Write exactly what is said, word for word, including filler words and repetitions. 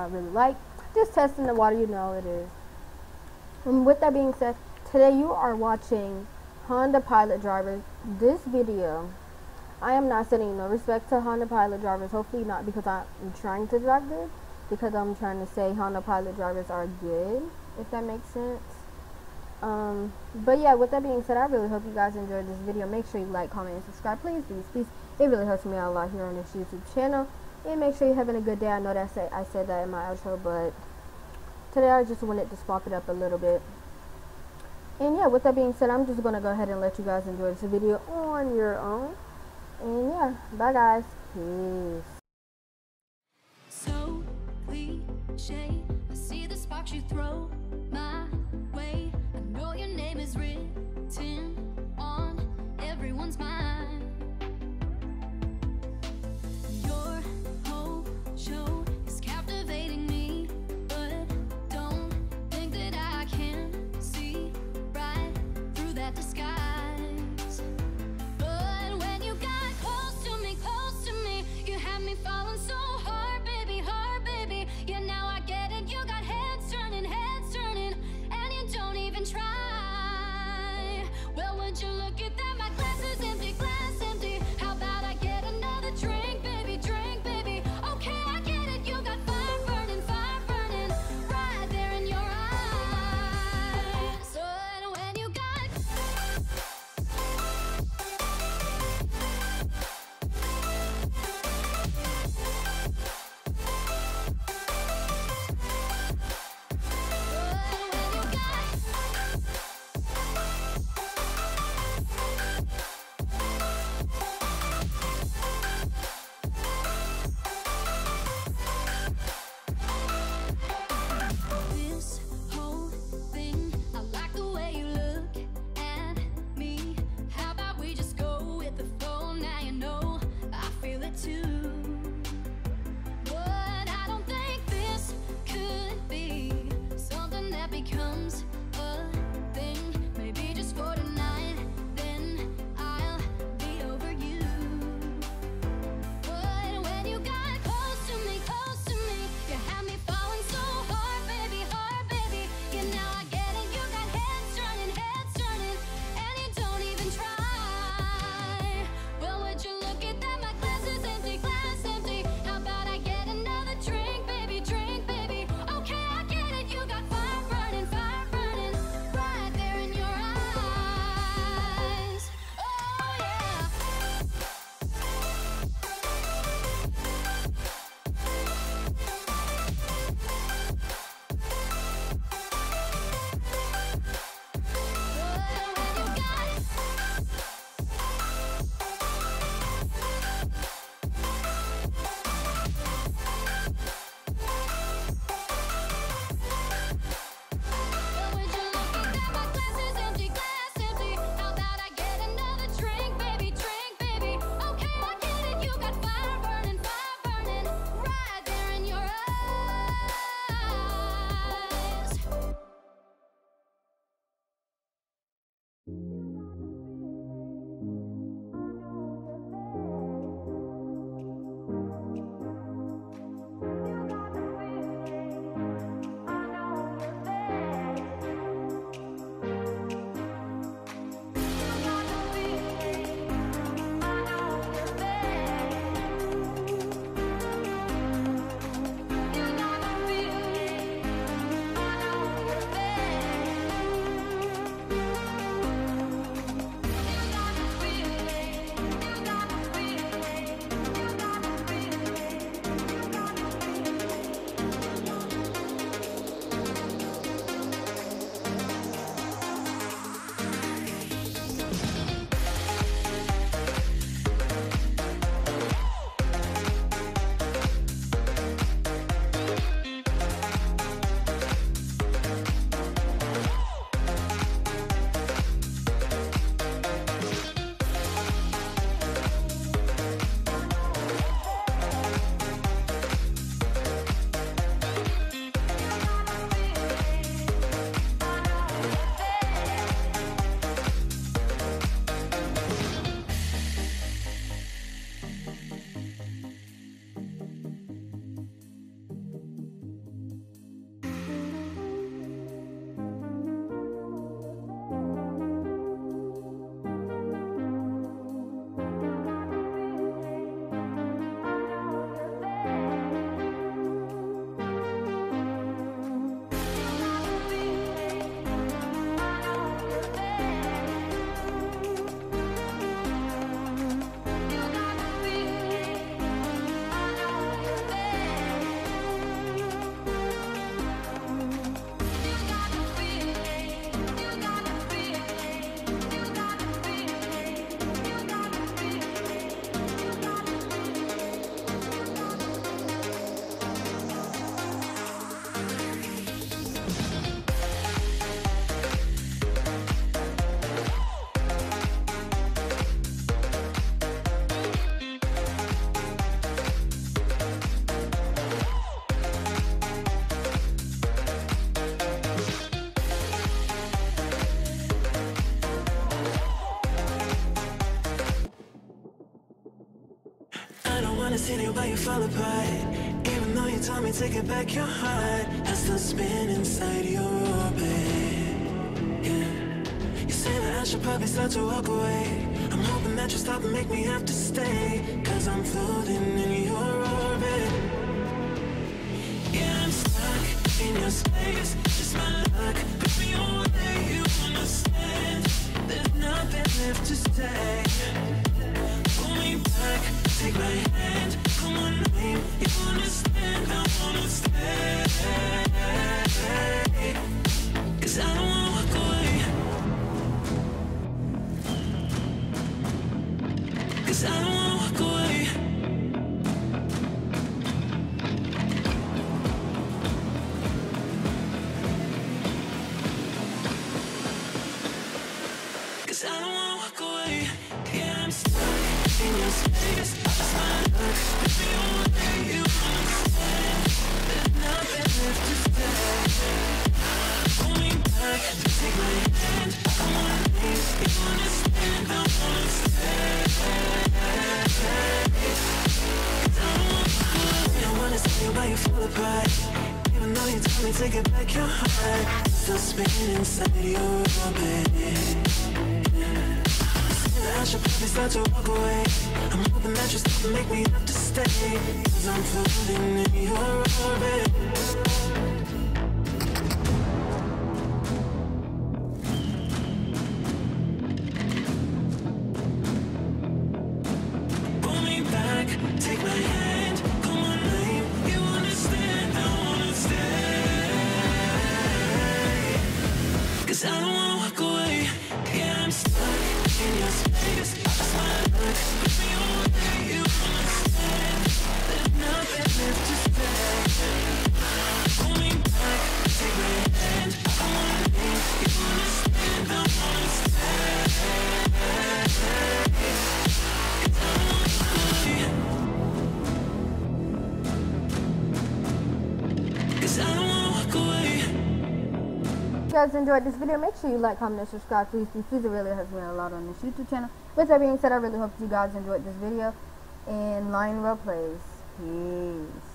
I really like. Just testing the water, you know it is. And with that being said, today you are watching Honda Pilot Driver. This video, I am not sending no respect to Honda Pilot Drivers. Hopefully not, because I'm trying to drive good. Because I'm trying to say Honda Pilot Drivers are good, if that makes sense. Um, but yeah, with that being said, I really hope you guys enjoyed this video. Make sure you like, comment, and subscribe. Please, please, please. It really helps me out a lot here on this YouTube channel. And make sure you're having a good day. I know that I said, I said that in my outro, but today I just wanted to swap it up a little bit. And yeah, with that being said, I'm just going to go ahead and let you guys enjoy this video on your own. And yeah, bye guys. Peace. So cliche, I see the sparks you throw my way. I know your name is written on everyone's mind. Your whole show is captivating me, but don't think that I can see right through that disguise. But when you got close to me, close to me, you had me falling so hard, baby, hard, baby. Yeah, now I get it, you got heads turning, heads turning, and you don't even try. Well, would you look at that, my glass is empty, glass empty. How about I get another drink, baby, drink, baby. Okay, I get it, you got fire burning, fire burning, right there in your eyes. So when you got this whole thing, I like the way you look at me. How about we just go with the flow? Now you know I feel it too. But I don't think this could be something that becomes a thing. Maybe just for tonight, then I'll be over you. But when you got close to me, close to me, you had me falling so hard, baby, hard, baby. Yeah, now I get it, you got heads turning, heads turning, and you don't even try. Well, would you look at that, my glass is empty, glass empty. How about I get another drink, baby, drink, baby. Okay, I get it, you got fire burning, fire burning, right there in your eyes. Oh yeah. I don't wanna see you, but you fall apart. Even though you told me to get back your heart, I still spin inside your orbit. Yeah. You say that I should probably start to walk away. I'm hoping that you'll stop and make me have to stay, cause I'm floating in your orbit. Yeah, I'm stuck in your space. Just my luck, put me away. You understand, there's nothing left to say. Pull me back, take my hand, call my name. You understand, I wanna stay, cause I don't wanna walk away, cause I don't wanna walk away. Even though you told me to get back your heart, still spinning inside your orbit. I should probably start to walk away. I'm hoping that you're still make me have to stay, cause I'm floating in your orbit. Pull me back, take my hand, call my name. You understand, I wanna stay, cause I don't wanna walk away. Yeah, I'm stuck in your space, just my luck, put me away. You understand, there's nothing left to say. Pull me back, take my hand, I wanna leave. You understand, I wanna stay, cause I don't wanna walk away. If you guys enjoyed this video, make sure you like, comment, and subscribe. Please, please, please, it really has been a lot on this YouTube channel. With that being said, I really hope you guys enjoyed this video. And Lion Roleplays. Peace.